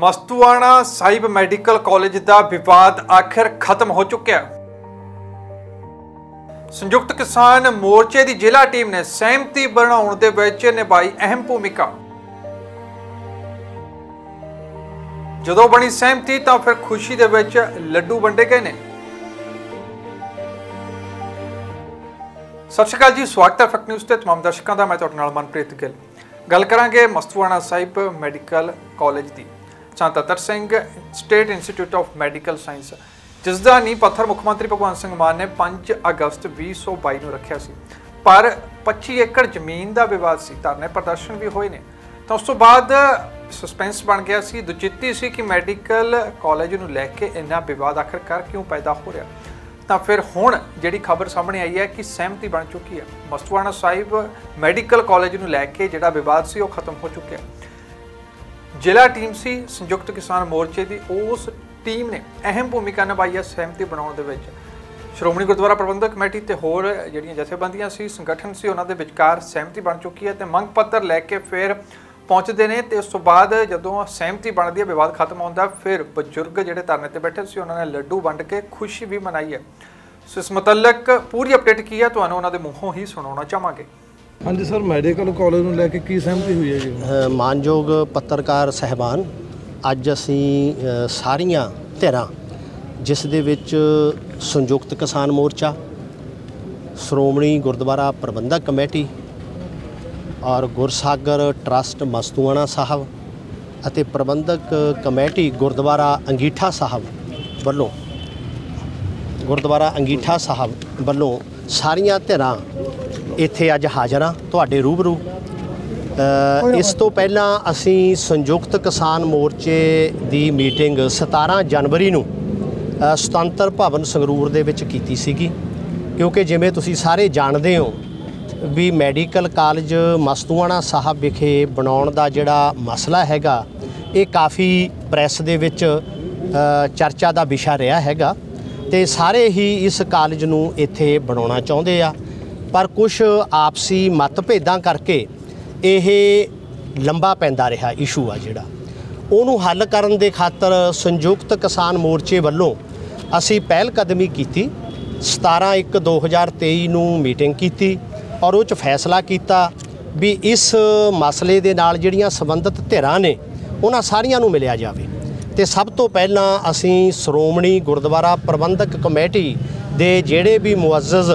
Mastuana Sahib medical college का विवाद आखिर खत्म हो चुका। संयुक्त किसान मोर्चे की जिला टीम ने सहमति बनाने दे विच निभाई अहम भूमिका। जदों बनी सहमति तो फिर खुशी दे विच लड्डू वंडे गए ने। सत श्री अकाल जी, स्वागत है फैक्ट न्यूज़ ते तमाम दर्शकों का। मैं तुहाडे नाल मनप्रीत गिल। गल करांगे मस्तुआना साहिब मैडिकल कॉलेज की। Sant Atar Singh state institute of medical science जिसका नींह पत्थर मुख्यमंत्री भगवंत सिंह मान ने 5 अगस्त 2022 को रखा सी, पर 25 एकड़ जमीन का विवाद सी। धरने प्रदर्शन भी होए ने तो उस तो बाद सस्पेंस बन गया सी। दुचिती सी कि मैडिकल कॉलेज नूं लैके इन्ना विवाद आखिरकार क्यों पैदा हो रहा। तो फिर हुण जिहड़ी खबर सामने आई है कि सहमति बन चुकी है। मस्तुआना साहिब मैडिकल कॉलेज नूं लैके जिहड़ा विवाद सी उह खत्म हो चुका है। जिला टीम सी संयुक्त किसान मोर्चे की, उस टीम ने अहम भूमिका निभाई है सहमति बनाने दे विच। श्रोमणी गुरद्वारा प्रबंधक कमेटी ते होर जिहड़ियां जथेबंदियां सी, संगठन सी, उन्हां दे विचकार सहमति बन चुकी है। ते मंग पत्र लैके फिर पहुँचते हैं। तो उस तो बाद जो सहमति बनती है विवाद खत्म होता, फिर बजुर्ग जोड़े धरने पर बैठे से उन्होंने लड्डू वंड के खुशी भी मनाई है। सो इस मुतलक पूरी अपडेट की है तो उन्होंने मुँहों ही सुना चाहवांगे। हाँ जी सर, मैडिकल कॉलेज में लैके की सहमति हुई है जी? मानयोग पत्रकार साहबान, अज असी सारिया धिरां जिस दे विच संयुक्त किसान मोर्चा, श्रोमणी गुरद्वारा प्रबंधक कमेटी और गुरसागर ट्रस्ट मस्तुआना साहब अते प्रबंधक कमेटी गुरद्वारा अंगीठा साहब वालों सारियां धिरां इत्थे अज हाज़र हां तुहाडे रूबरू। इस तो पहला असी संयुक्त किसान मोर्चे दी मीटिंग 17 जनवरी नूं सुतंत्र भवन संगरूर दे विच कीती सीगी, क्योंकि जिवें तुसीं सारे जाणदे हो भी मैडिकल कॉलेज मस्तुआना साहब विखे बनाउण दा जिहड़ा मसला हैगा ये काफ़ी प्रैस दे विच चर्चा दा विशा रहा हैगा। ते सारे ही इस कॉलेज नूं इत्थे बनाउणा चाहुंदे आ, पर कुछ आपसी मतभेदां करके यह लंबा पैंदा रहा इशू आ जिहड़ा। उहनूं हल करन दे खातर संयुक्त किसान मोर्चे वल्लों असीं पहलकदमी कीती। 17/1/2023 नूं मीटिंग कीती और उस फैसला किया भी इस मसले के नाल जिहड़ियां संबंधित धिरां ने उन्हां सारियां नूं मिलिया जाए। तो सब तो पहला असी श्रोमणी गुरद्वारा प्रबंधक कमेटी दे जिहड़े भी मुअज़्ज़ज़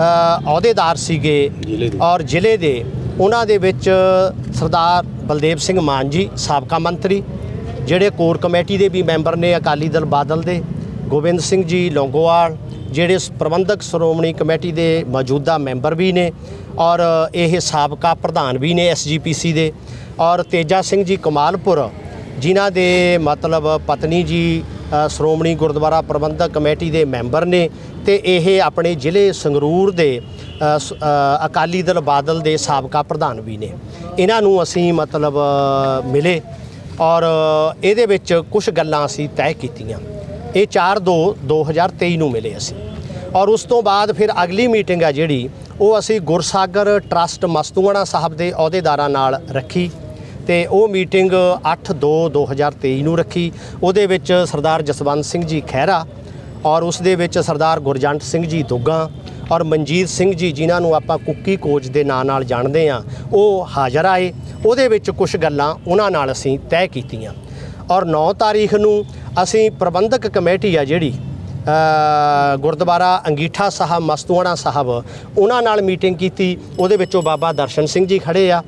अहुदेदार सीगे और जिले दे उन्हां दे विच सरदार बलदेव सिंह मान जी साबका मंत्री, जिहड़े कोर कमेटी दे भी मैंबर ने, अकाली दल बादल दे गोबिंद सिंह जी लौंगोवाल जिहड़े प्रबंधक श्रोमणी कमेटी के मौजूदा मैंबर भी ने और यह साबका प्रधान भी ने SGPC दे, और तेजा सिंह जी कमालपुरा जिन्हां दे मतलब पत्नी जी श्रोमणी गुरद्वारा प्रबंधक कमेटी के मैंबर ने। तो यह अपने जिले संगरूर दे अकाली दल बादल दे साबका प्रधान भी ने। इन्हां नूं असीं मतलब मिले और इहदे विच कुछ गल्लां असीं तय कीतीआं। ये 4/2/2023 नूं मिले असी और उस तो बाद फिर अगली मीटिंग है जिहड़ी वो असी गुरसागर ट्रस्ट मस्तुआना साहब के अहुदेदारां नाल रखी। तो वो मीटिंग 8/2/2023 नूं रखी। उहदे विच सरदार जसवंत सिंह जी खैरा और उस दे विच सरदार गुरजंट सिंह जी दुग्गा और मनजीत सिंह जी जिन्हां नूं आपां कुकी कोच दे नाम नाल जाणदे आं वो हाज़र आए। उहदे विच कुछ गल्लां उहनां नाल असीं तय कीतीआं और 9 तारीख नूं असी प्रबंधक कमेटी आ जिहड़ी गुरद्वारा अंगीठा साहब मस्तुआना साहब उन्हां नाल मीटिंग कीती। उहदे विचों बाबा दर्शन सिंह जी खड़े आ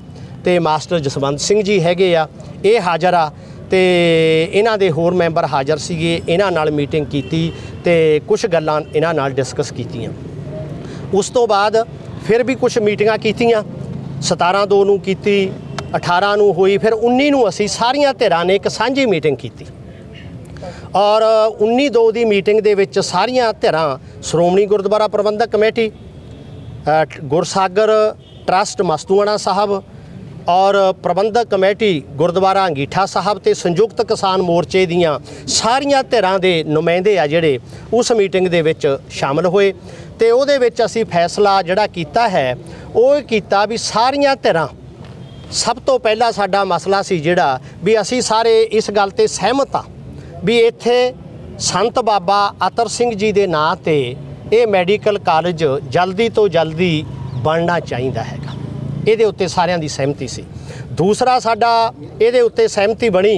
ते मास्टर जसवंत सिंह जी हैगे आ, ये हाज़र आ ते इन्हां दे होर मैंबर हाज़र सीगे। इन्हां नाल मीटिंग कीती ते कुछ गल्लां इन्हां नाल डिस्कस कीतीआं। उस तो बाद फिर भी कुछ मीटिंगां कीतीआं। 17/2 नूं कीती, 18 नूं होई, फिर 19 नूं असीं सारियां धिरां ने एक सांझी मीटिंग कीती और 19/2 की मीटिंग दे विच सारियां धिरां श्रोमणी गुरद्वारा प्रबंधक कमेटी, गुरसागर ट्रस्ट मस्तुआना साहब और प्रबंधक कमेटी गुरद्वारा अंगीठा साहब ते संयुक्त किसान मोर्चे दियां सारियां धिरां दे नुमाइंदे आ जिहड़े उस मीटिंग दे विच शामिल होए। ते उहदे विच असीं फैसला जिहड़ा कीता है ओह कीता भी सारियां धिरां सब तो पहला साडा मसला सी जिहड़ा भी असी सारे इस गल ते सहमत आ भी इत्थे संत बाबा अतर सिंह जी दे नां ते ये मैडिकल कॉलेज जल्दी तो जल्दी बनना चाहिए हैगा। ये उत्ते सारियां दी सहमति सी। दूसरा साडा ये उत्ते सहमति बनी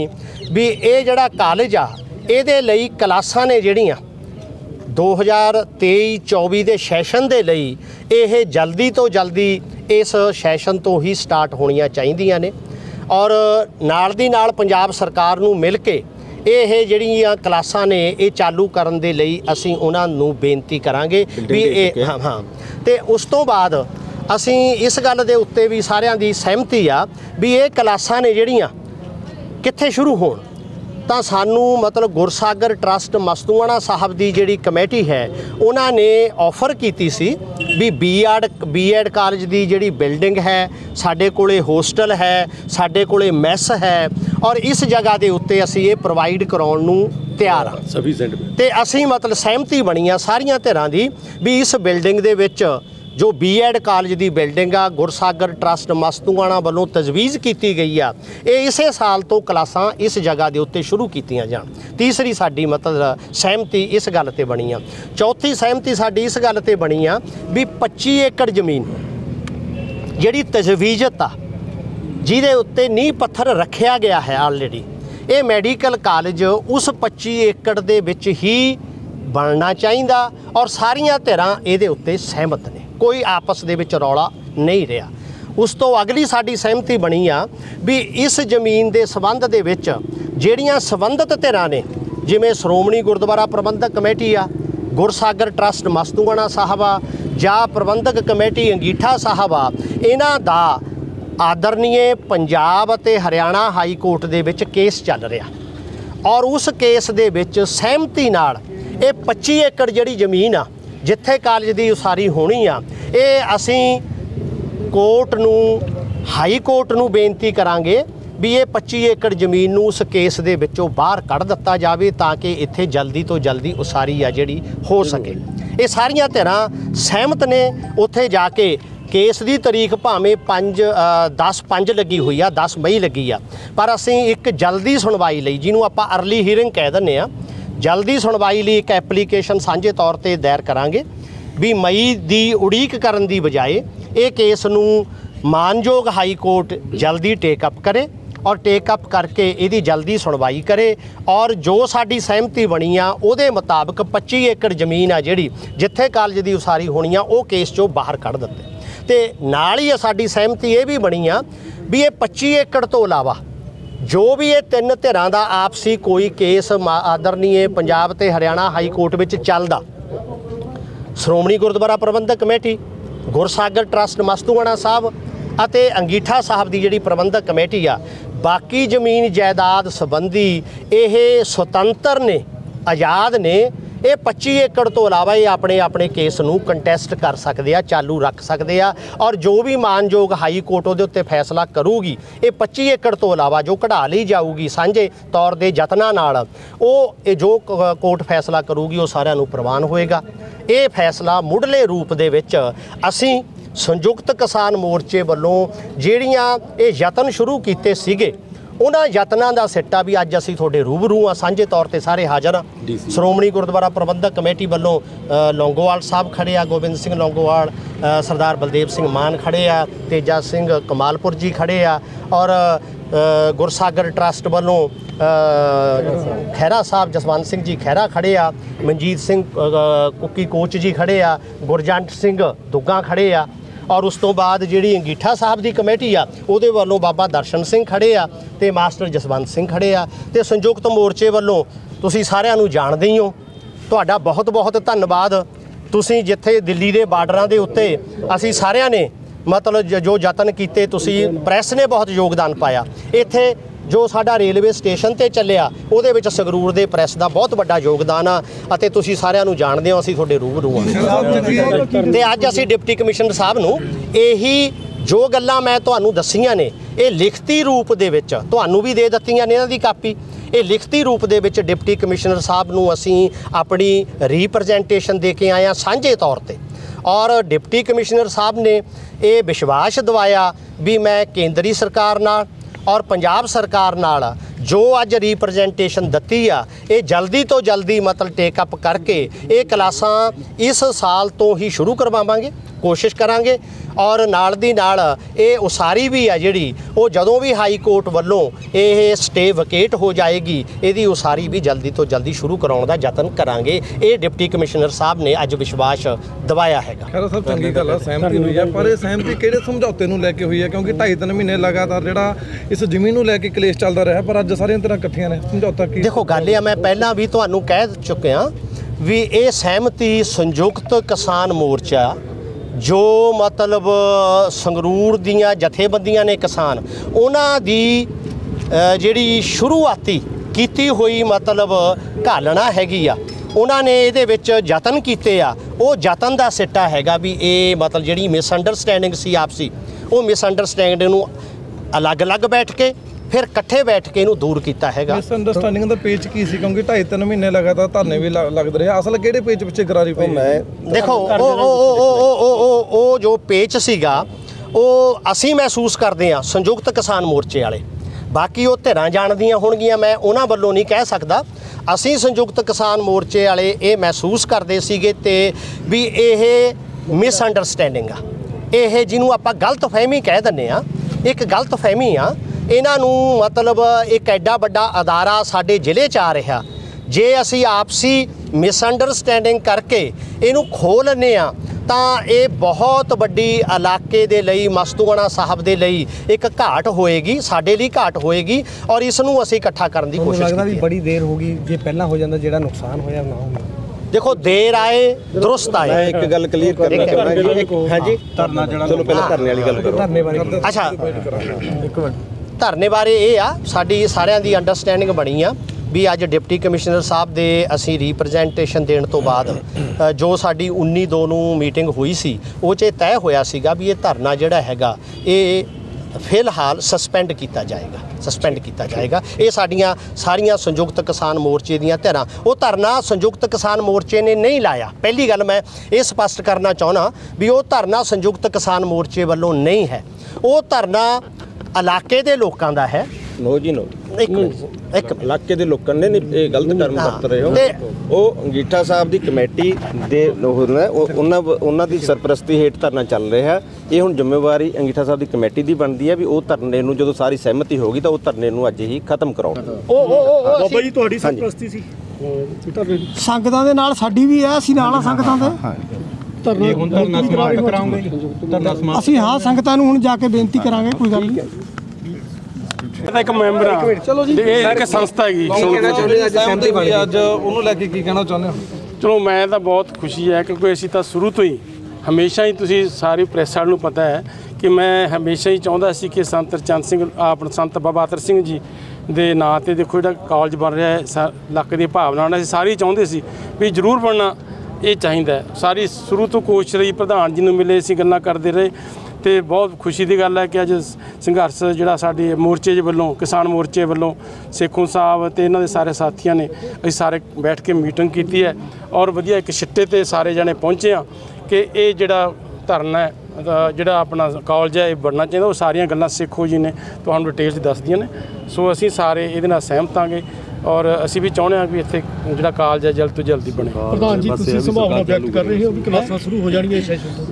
भी ये जिहड़ा कॉलेज आ इहदे लई क्लासां ने जिहड़ियां 2023-24 के सैशन के लिए यह जल्दी तो जल्दी इस सैशन तो ही स्टार्ट होनिया चाहिए ने और नाल दी नाल पंजाब सरकार नूं मिल के ये जिहड़ियां क्लासां ने यह चालू करन दे लई असीं उहनां नूं बेनती करांगे भी हाँ हाँ तो उस तो बाद असीं इस गल दे उत्ते भी सारियां दी सहमति आ भी ये क्लासां ने जिहड़ियां कित्थे शुरू होण तो सानू मतलब गुरसागर ट्रस्ट मस्तुआना साहब की जिहड़ी कमेटी है उन्होंने ऑफर की सी भी बी एड कॉलेज की जिहड़ी बिल्डिंग है साडे कोले, होस्टल है साडे कोले, मैस है और इस जगह के उत्ते असी ये प्रोवाइड कराउण नूं तैयार हाँ तो असी मतलब सहमति बनी आ सारियां धिरां दी भी इस बिल्डिंग दे विच जो बी एड कॉलेज की बिल्डिंग आ गुरसागर ट्रस्ट मस्तुआना वालों तजवीज़ की गई आ इस साल तो क्लासा इस जगह के उत्ते शुरू कीतियां जान। तीसरी साड़ी मतलब सहमति इस गल ते बनी आ। चौथी सहमति साड़ी इस गल ते बनी आ भी 25 एकड़ जमीन जिहड़ी तजवीज़त आ जिहदे उत्ते नींह पत्थर रखिया गया है ऑलरेडी ये मैडिकल कॉलेज उस 25 एकड़ दे विच ही बनना चाहिए और सारियां धिरां इहदे उत्ते सहमत ने कोई आपस दे विच रौला नहीं रहा। उस तो अगली साड़ी सहमति बनी आ भी इस जमीन के संबंध दे विच जिहड़ियां संबंधित धिरां ने जिवें श्रोमणी गुरद्वारा प्रबंधक कमेटी आ गुरसागर ट्रस्ट मस्तूआना साहब आ जां प्रबंधक कमेटी अंगीठा साहब आ इन्हां दा आदरणीय पंजाब ते हरियाणा हाई कोर्ट दे विच केस चल रहा और उस केस दे विच सहमति नाल ये 25 एकड़ जिहड़ी जमीन आ जिथे कॉलेज की उसारी होनी आ असीं कोर्ट नूं हाई कोर्ट नूं बेनती करांगे भी ये 25 एकड़ जमीन नूं उस केस दे विचों बाहर कढ़ दित्ता जावे ताकि इत्थे जल्दी तो जल्दी उसारी आ जिहड़ी हो सके। ये सारियां धिरां सहमत ने उत्थे जाके केस की तरीक भावें 10-5 लगी हुई आ 10 मई लगी आ पर असीं एक जल्दी सुनवाई लई जिहनूं आपां अर्ली हीयरिंग कह दिंदे आ जल्दी सुनवाई लिए एक एप्लीकेशन सांझे तौर पर दायर करांगे भी मई की उड़ीक करन दी बजाए ये केस नूं मानयोग हाई कोर्ट जल्दी टेकअप करे और टेकअप करके इसकी जल्दी सुनवाई करे और जो साडी सहमति बनी आ उहदे मुताबक 25 एकड़ जमीन आ जिहड़ी जिथे कॉलेज की उसारी होनी आ वो केस चों बाहर कढ़ दित्ते ते नाल ही साडी सहमति ये भी बनी आ भी ये 25 एकड़ तो इलावा जो भी ये 3 धिरां का आपसी कोई केस आदरणीय पंजाब ते हरियाणा हाई कोर्ट में चलदा श्रोमणी गुरद्वारा प्रबंधक कमेटी गुरसागर ट्रस्ट मस्तूआना साहब अते अंगीठा साहब की जिहड़ी प्रबंधक कमेटी आ बाकी जमीन जायदाद संबंधी यह स्वतंत्र ने आज़ाद ने ये 25 एकड़ तो इलावा ये अपने अपने केस नूं कंटैसट कर सकते आ चालू रख सकते आ और जो भी मानयोग हाई कोर्ट उहदे उत्ते फैसला करूगी ये 25 एकड़ तो इलावा जो कढ़ा ली जाऊगी सांझे तौर दे जतनां नाल ओ जो कोर्ट फैसला करूगी वो सारिआं नूं प्रवान होएगा। ये फैसला मुढ़ले रूप दे विच असीं संयुक्त किसान मोर्चे वल्लों जिहड़ियां ये यतन शुरू कीते सीगे उन्हां यतनां दा सिट्टा भी अज असीं तुहाडे रूबरू आ सांझे तौर ते सारे हाज़र आ। श्रोमणी गुरद्वारा प्रबंधक कमेटी वल्लों लौंगोवाल साहब खड़े आ गोबिंद सिंह लौंगोवाल सरदार बलदेव सिंह मान खड़े आ तेजा सिंह कमालपुर जी खड़े आ और गुरसागर ट्रस्ट वालों खैरा साहब जसवंत सिंह जी खैरा खड़े आ मनजीत सिंह कुकी कोच जी खड़े आ गुरजंट सिंह दुग्गा खड़े आ और उस तो बाद जिहड़ी अंगीठा साहब की कमेटी आ उहदे वालों बाबा दर्शन सिंह खड़े आ ते मास्टर जसवंत सिंह खड़े आ ते संयुक्त मोर्चे वालों तुसीं सारिआं नूं जाणदे ही हो। तुहाडा बहुत बहुत धन्नवाद। तुसीं जिथे दिल्ली दे बार्डरां दे उत्ते असीं सारिआं ने मतलब जो यतन कीते तुसीं प्रैस ने बहुत योगदान पाया इत्थे जो साडा रेलवे स्टेशन ते चलिया उहदे विच संगरूर दे प्रैस दा बहुत वड्डा योगदान आ अते तुसीं सारिआं नूं जाणदे हो असीं तुहाडे रूबरू आ ते अज्ज असीं डिप्टी कमिश्नर साहब नूं इही जो गल्लां मैं तुहानूं दस्सियां ने ये लिखती रूप दे विच तुहानूं भी दे दित्तियां ने इन्हां दी कापी ये लिखती रूप दे विच डिप्टी कमिश्नर साहब नूं असीं अपनी रिप्रजेंटेशन दे के आए हां सांझे तौर ते और डिप्टी कमिश्नर साहब ने ये विश्वास दिवाया भी मैं केंद्रीय सरकार नाल और पंजाब सरकार नाल जो अज रिप्रजेंटेशन दती आ ये जल्दी तो जल्दी मतलब टेकअप करके ये क्लासा इस साल तो ही शुरू करवावांगे, कोशिश करांगे और नाल दी नाल ये उसारी भी है जिहड़ी वो जदों भी हाई कोर्ट वालों ये स्टे वकेट हो जाएगी इहदी उसारी भी जल्दी तो जल्दी शुरू कराउण दा यतन करांगे। ये डिप्टी कमिश्नर साहब ने अज विश्वास दवाया हैगा। खैर साहब चंगी गल सहमति हुई है, पर सहमति किहड़े समझौते नूं लैके हुई है? क्योंकि 2.5 महीने लगातार जिहड़ा इस जमीन नूं लैके कलेश चलदा रहा, पर अज सारियां तरह इकट्ठियां ने समझौता की। देखो गल ये मैं पहला भी तुहानूं कह चुकिया भी ये सहमति संयुक्त किसान मोर्चा जो मतलब संगरूर दियां जथेबंदियां ने किसान उन्हां दी जिहड़ी शुरुआती कीती हुई मतलब घालना हैगी आ, उन्हां ने इहदे विच यतन कीते आ। वो यतन दा सिट्टा हैगा भी ये मतलब जिहड़ी मिसअंडरस्टैंडिंग सी आपसी वो मिसअंडरस्टैंडिंग नूं अलग-अलग बैठ के फिर इकट्ठे बैठ के इनू दूर किया है। मिसअंडरस्टैंडिंग का पेज की सी, क्योंकि 2.5-3 महीने लगातार धरने भी लगते रहे, असल किहड़े पेज पिछे गरारी पई? मैं देखो ओ जो पेज सीगा वह असी महसूस करते हैं संयुक्त किसान मोर्चे वाले, बाकी वो धिरां जाणदियां होणगीਆਂ, मैं उन्हां वल्लों नहीं कह सकता। असी संयुक्त किसान मोर्चे वाले ये महसूस करते सीगे ते भी यह मिसअंडरस्टैंडिंग आ, यह जिन्हों आपां गलतफहमी कह दिंदे आ, एक गलतफहमी आ। इन्हां नूं मतलब एक एडा वड्डा अदारा साडे जिले च आ रहा, जे असी आपसी मिसअंडरस्टैंडिंग करके इनू खोल लैंदे आ तां ये बहुत वड्डी इलाके दे लई मस्तूआना साहब दे लई एक घाट होएगी, साडे लई घाट होएगी और इसनू असी इकट्ठा करन दी कोशिश कीती। बड़ी देर होगी जे पहला हो जांदा जिहड़ा नुकसान होया ना होंदा। देखो देर आए दुरुस्त आए। मैं एक गल क्लीयर करना चाहना, हां जी धरना जड़ा चलो पहले धरने वाली गल करो। धरने वाली अच्छा एक मिनट धरने बारे ये आ साडी सारियां दी अंडरस्टैंडिंग बनी आ भी अज डिप्टी कमिश्नर साहब दे असी रिप्रजेंटेशन देने तो बाद जो साडी 19/2 नूं मीटिंग हुई सी वो च तय होया सीगा भी ये धरना जिहड़ा हैगा ये फिलहाल सस्पेंड किया जाएगा, सस्पेंड किया जाएगा। ये साडियां सारियां संयुक्त किसान मोर्चे दीयां धिरां, वो धरना संयुक्त किसान मोर्चे ने नहीं लाया। पहली गल मैं ये स्पष्ट करना चाहना भी वो धरना संयुक्त किसान मोर्चे वालों नहीं है, वो धरना इलाके दे लोकां दा है। नो जी नो, एक इलाके दे लोकां ने गलत टर्म वरत रहे हो। वो अंगीठा साहब दी कमेटी दे उन्हां दी सरपरस्ती हेठ धरना चल रहा है। ये हुण जिम्मेवारी अंगीठा साहब दी कमेटी दी बनदी है भी वो धरने नूं जदों सारी सहमति होगी तां वो धरने नूं अज ही खत्म कराउण। बाबा जी तुहाडी सरपरस्ती सी संगतां दे नाल साडी भी है, असीं नाल संगतां दे ਅਸੀਂ ਹਾਂ ਸੰਗਤਾਂ ਨੂੰ ਹੁਣ ਜਾ ਕੇ ਬੇਨਤੀ ਕਰਾਂਗੇ। ਕੋਈ ਗੱਲ ਨਹੀਂ, ਇੱਕ ਮੈਂਬਰ ਆ ਚਲੋ ਜੀ, ਇਹ ਇੱਕ ਸੰਸਥਾ ਹੈਗੀ। ਅੱਜ ਉਹਨੂੰ ਲੈ ਕੇ ਕੀ ਕਹਿਣਾ ਚਾਹੁੰਦੇ ਹੋ? ਚਲੋ ਮੈਂ ਤਾਂ ਬਹੁਤ ਖੁਸ਼ੀ ਹੈ ਕਿਉਂਕਿ ਅਸੀਂ ਤਾਂ ਸ਼ੁਰੂ ਤੋਂ ਹੀ ਹਮੇਸ਼ਾ ਹੀ ਤੁਸੀਂ ਸਾਰੀ ਪ੍ਰੈਸ ਵਾਲ ਨੂੰ ਪਤਾ ਹੈ ਕਿ ਮੈਂ ਹਮੇਸ਼ਾ ਹੀ ਚਾਹੁੰਦਾ ਸੀ ਕਿ ਸੰਤ ਬਾਬਾ ਅਤਰ ਸਿੰਘ ਜੀ ਦੇ ਨਾਂ 'ਤੇ ਦੇਖੋ ਜਿਹੜਾ ਕਾਲਜ ਬਣ ਰਿਹਾ ਹੈ, ਲੱਕ ਦੀ ਭਾਵਨਾ ਨਾਲ ਅਸੀਂ ਸਾਰੇ ਚਾਹੁੰਦੇ ਸੀ ਵੀ ਜ਼ਰੂਰ ਬਣਨਾ ਇਹ ਚਾਹੀਦਾ। ਸਾਰੀ ਸ਼ੁਰੂ ਤੋਂ ਕੋਸ਼ਿਸ਼ ਰਹੀ, ਪ੍ਰਧਾਨ ਜੀ ਨੂੰ ਮਿਲੇ, ਅਸੀਂ ਗੱਲਾਂ ਕਰਦੇ ਰਹੇ ਅਤੇ ਬਹੁਤ ਖੁਸ਼ੀ ਦੀ ਗੱਲ ਹੈ ਕਿ ਅੱਜ ਸੰਘਰਸ਼ ਜਿਹੜਾ ਸਾਡੇ ਮੋਰਚੇ ਦੇ ਵੱਲੋਂ ਕਿਸਾਨ ਮੋਰਚੇ ਵੱਲੋਂ ਸੇਖੋਂ ਸਾਹਿਬ ਅਤੇ ਇਹਨਾਂ ਦੇ ਸਾਰੇ ਸਾਥੀਆਂ ਨੇ ਅਸੀਂ ਸਾਰੇ ਬੈਠ ਕੇ ਮੀਟਿੰਗ ਕੀਤੀ ਹੈ ਔਰ ਵਧੀਆ ਇੱਕ ਛਿੱਟੇ 'ਤੇ ਸਾਰੇ ਜਣੇ ਪਹੁੰਚੇ ਹਾਂ ਕਿ ਇਹ ਜਿਹੜਾ ਧਰਨਾ ਜਿਹੜਾ ਆਪਣਾ ਕਾਲਜ ਹੈ ਇਹ ਬਣਨਾ ਚਾਹੀਦਾ। ਉਹ ਸਾਰੀਆਂ ਗੱਲਾਂ ਸੇਖੋਂ ਜੀ ਨੇ ਤੁਹਾਨੂੰ ਡਿਟੇਲ 'ਚ ਦੱਸਦੀਆਂ ਨੇ, ਸੋ ਅਸੀਂ ਸਾਰੇ ਇਹਦੇ ਨਾਲ ਸਹਿਮਤ ਹਾਂਗੇ और असी भी चाहते हैं कि इत्थे जिहड़ा कालज है जल्द तो जल्दी बने। प्रधान जी तुसीं संभावना व्यक्त कर रहे हो कि क्लासां शुरू हो जाएंगी?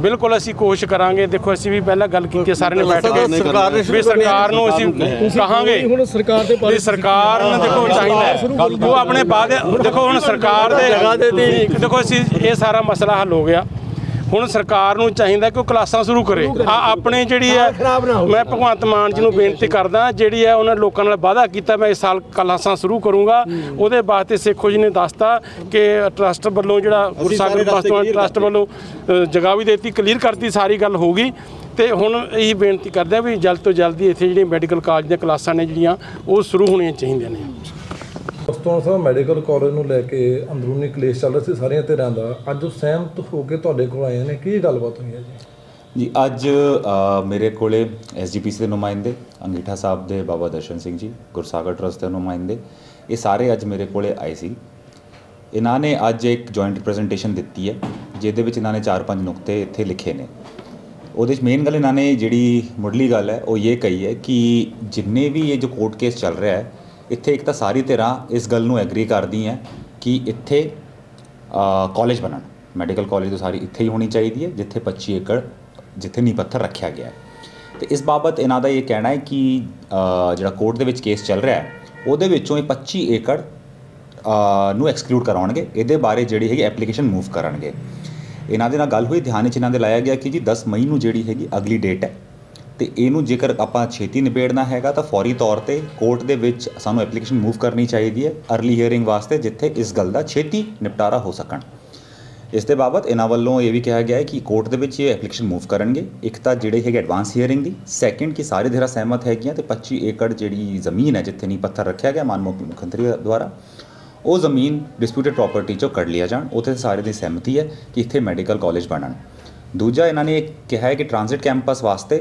बिल्कुल असी कोशिश करांगे। देखो असी भी पहला गल कीती सारे ने बैठ के सरकार नूं असी कहांगे भी सरकार ने देखो चाहीदा वो अपने बाद देखो हुण सरकार दे जगह दे देखो असी ये सारा मसला हल हो गया। ਹੁਣ ਸਰਕਾਰ ਨੂੰ ਚਾਹੀਦਾ ਕਿ ਉਹ ਕਲਾਸਾਂ ਸ਼ੁਰੂ ਕਰੇ। ਆਪਣੇ ਜਿਹੜੀ ਹੈ ਮੈਂ ਭਗਵੰਤ ਮਾਨ ਜੀ ਨੂੰ ਬੇਨਤੀ ਕਰਦਾ ਜਿਹੜੀ ਹੈ ਉਹਨਾਂ ਲੋਕਾਂ ਨਾਲ ਵਾਅਦਾ ਕੀਤਾ ਮੈਂ ਇਸ ਸਾਲ ਕਲਾਸਾਂ ਸ਼ੁਰੂ ਕਰੂੰਗਾ, ਉਹਦੇ ਵਾਸਤੇ ਸੇਖੋ ਜੀ ਨੇ ਦੱਸਤਾ ਕਿ ਟਰੱਸਟ ਵੱਲੋਂ ਜਿਹੜਾ ਗੁਰਸਾਗਰ ਟਰੱਸਟ ਵੱਲੋਂ ਜਗ੍ਹਾ ਵੀ ਦਿੱਤੀ, ਕਲੀਅਰ ਕਰਤੀ, ਸਾਰੀ ਗੱਲ ਹੋ ਗਈ। ਤੇ ਹੁਣ ਇਹੀ ਬੇਨਤੀ ਕਰਦੇ ਆ ਵੀ ਜਲਦ ਤੋਂ ਜਲਦੀ ਇੱਥੇ ਜਿਹੜੀਆਂ ਮੈਡੀਕਲ ਕਾਲਜ ਦੀਆਂ ਕਲਾਸਾਂ ਨੇ ਜਿਹੜੀਆਂ ਉਹ ਸ਼ੁਰੂ ਹੋਣੀਆਂ ਚਾਹੀਦੀਆਂ ਨੇ। ਮਸਤੂਆਣਾ ਸਾਹਿਬ ਮੈਡੀਕਲ ਕਾਲਜ ਨੂੰ ਲੈ ਕੇ ਅੰਦਰੂਨੀ ਕਲੇਸ਼ ਚੱਲ ਰਿਹਾ ਸੀ ਸਾਰੀਆਂ ਧਿਰਾਂ ਦਾ, ਅੱਜ ਉਹ ਸਹਿਮਤ ਹੋ ਕੇ ਤੁਹਾਡੇ ਕੋਲ ਆਏ ਨੇ, ਕੀ ਗੱਲਬਾਤ ਹੋਈ ਹੈ ਜੀ? ਜੀ ਅੱਜ ਮੇਰੇ ਕੋਲੇ SGPC ਦੇ ਨੁਮਾਇੰਦੇ, ਅੰਗੀਠਾ ਸਾਹਿਬ ਦੇ ਬਾਬਾ ਦਰਸ਼ਨ ਸਿੰਘ ਜੀ, ਗੁਰਸਾਗਰ ਟਰਸਟ ਦੇ ਨੁਮਾਇੰਦੇ, ਇਹ ਸਾਰੇ ਅੱਜ ਮੇਰੇ ਕੋਲੇ ਆਏ ਸੀ। ਇਹਨਾਂ ਨੇ ਅੱਜ ਇੱਕ ਜੁਆਇੰਟ ਪ੍ਰੈਜੈਂਟੇਸ਼ਨ ਦਿੱਤੀ ਹੈ ਜਿਹਦੇ ਵਿੱਚ ਇਹਨਾਂ ਨੇ 4-5 ਨੁਕਤੇ ਇੱਥੇ ਲਿਖੇ ਨੇ। उस मेन गल इन्होंने जी मुढ़ली गल है वो ये कही है कि जिन्ने भी ये जो कोर्ट केस चल रहा है इत्थे एक तो सारी तरह इस गल नूं एग्री कर दी है कि इत्थे कॉलेज बनन मैडिकल कॉलेज तो सारी इत्थे ही होनी चाहिए है जिथे 25 एकड़ जिथे नींह पत्थर रखा गया है। तो इस बाबत इन्हां दा ये कहना है कि जिहड़ा कोर्ट दे विच केस चल रहा है उहदे विचों 25 एकड़ नूं एक्सक्लूड कराउणगे, इहदे बारे जिहड़ी हैगी एप्लीकेशन मूव करनगे। इन्हां दे नाल गल होई, ध्यान इन्हां दे लाया गया कि जी 10 मई नूं जिहड़ी हैगी अगली डेट है ते इहनूं जेकर आपां छेती निबेड़ना हैगा तां फौरी तौर ते कोर्ट दे विच सानूं एप्लीकेशन मूव करनी चाहीदी है अर्ली हियरिंग वास्ते जिथे इस गल दा छेती निपटारा हो सकण। इस दे बाबत इन्हां वल्लों ये भी कहा गया है कि कोर्ट दे विच ये एप्लीकेशन मूव करनगे, एक तां जिहड़े हैगे एडवांस हीयरिंग दी, सैकेंड कि सारे धरा सहमत हैगियां ते 25 एकड़ जिहड़ी ज़मीन है जिथे नींह पत्थर रखा गया माननीय मुख्यमंत्री द्वारा वो ज़मीन डिस्प्यूटेड प्रॉपर्टी चो कढ़ लिया जाए, उत्थे सारे दी सहमति है कि इत्थे मैडिकल कॉलेज बनन। दूजा इन्होंने कहा है कि ट्रांजिट कैंपस वास्ते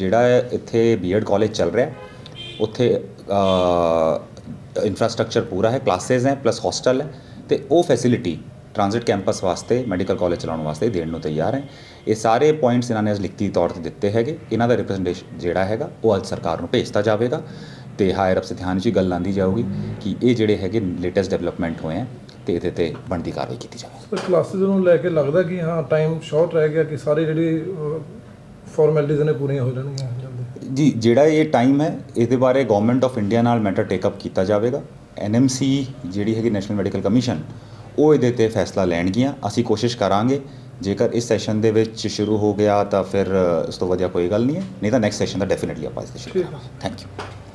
जिहड़ा इत्थे बीएड कॉलेज चल रहा है उत्थे इंफ्रास्ट्रक्चर पूरा है, क्लासेज हैं प्लस हॉस्टल है तो वो फैसिलिटी ट्रांजिट कैंपस वास्ते मैडिकल कॉलेज चलाने वास्ते देने को तैयार हैं। ये सारे पॉइंट्स इन्होंने लिखती तौर पर दिते है। इन्हों का रिप्रजेंटेशन जोड़ा है वो अज सरकार में भेजता जाएगा तो हायर अप से ध्यान च गल आँदी जाएगी कि ये जोड़े है लेटेस्ट डेवलपमेंट हुए हैं तो ये बनती कार्रवाई की जाए। क्लासेज में लैके लगता कि हाँ टाइम शॉर्ट रह गया कि सारी जी फॉर्मैलिटीज़ ने पूरी हो जाएगी जी, जोड़ा ये टाइम है इस बारे government of India matter take up किया जाएगा। NMC जी है नैशनल मैडिकल कमीशन वो ये फैसला लैनगियाँ, असी कोशिश करांगे जेकर इस सैशन दे विच शुरू हो गया तो फिर उस तो वधिया कोई गल नहीं है, नहीं तो नैक्सट सैशन का डेफिनेटली आप थैंक यू।